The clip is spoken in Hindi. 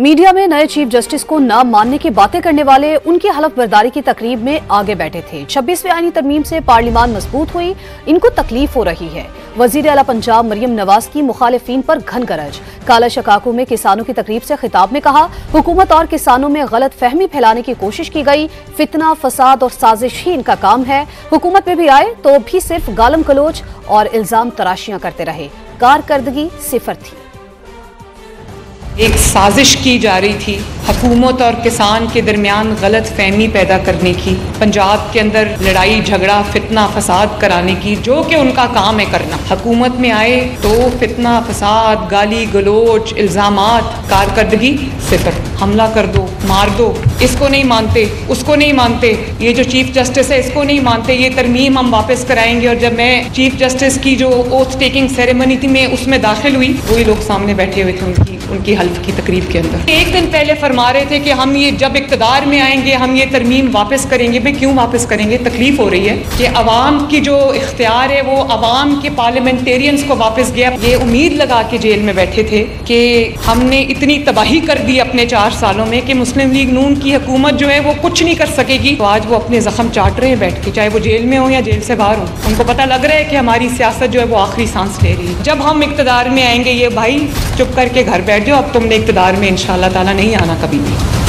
मीडिया में नए चीफ जस्टिस को ना मानने की बातें करने वाले उनकी हलफ बर्दारी की तकरीब में आगे बैठे थे। 26वें आईनी तरमीम से पार्लिमान मजबूत हुई, इनको तकलीफ हो रही है। वजीर आला पंजाब मरियम नवाज की मुखालिफिन पर घन गरज। काला शकाकू में किसानों की तकरीब से खिताब में कहा, हुकूमत और किसानों में गलत फहमी फैलाने की कोशिश की गई। फितना, फसाद और साजिश ही इनका काम है। हुकूमत में भी आए तो भी सिर्फ गालम गलोच और इल्जाम तराशियां करते रहे। कारकर्दगी सिफर थी। एक साजिश की जा रही थी हुकूमत और किसान के दरमियान गलत फहमी पैदा करने की, पंजाब के अंदर लड़ाई झगड़ा फितना फसाद कराने की, जो कि उनका काम है करना। हुकूमत में आए तो फितना फसाद, गाली गलोच, इल्ज़ामात, कारकर्दगी सिफर। हमला कर दो, मार दो, इसको नहीं मानते, उसको नहीं मानते, ये जो चीफ जस्टिस है इसको नहीं मानते, ये तरमीम हम वापस कराएंगे। और जब मैं चीफ जस्टिस की जो ओथ टेकिंग सेरेमनी थी मैं उसमें दाखिल हुई, वही लोग सामने बैठे हुए थे उनकी हल्फ की तकरीब के अंदर। एक दिन पहले फरमा रहे थे कि हम ये जब इकतदार में आएंगे हम ये तरमीम वापस करेंगे। भाई क्यों वापस करेंगे? तकलीफ हो रही है कि अवाम की जो इख्तियार है वो अवाम के पार्लियामेंटेरियंस को वापस गया। ये उम्मीद लगा के जेल में बैठे थे कि हमने इतनी तबाही कर दी अपने 4 सालों में कि मुस्लिम लीग नून की हुकूमत जो है वो कुछ नहीं कर सकेगी। तो आज वो अपने जख्म चाट रहे हैं बैठ के, चाहे वो जेल में हो या जेल से बाहर हो। उनको पता लग रहा है कि हमारी सियासत जो है वो आखिरी सांस ले रही है। जब हम इकतदार में आएंगे ये भाई चुप करके घर बैठ जाओ, अब तुमने इकतदार में इंशाअल्लाह ताला नहीं आना कभी भी।